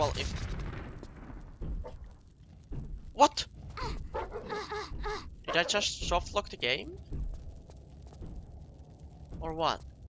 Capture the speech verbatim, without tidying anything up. well, if... What? Did I just soft lock the game? Or what?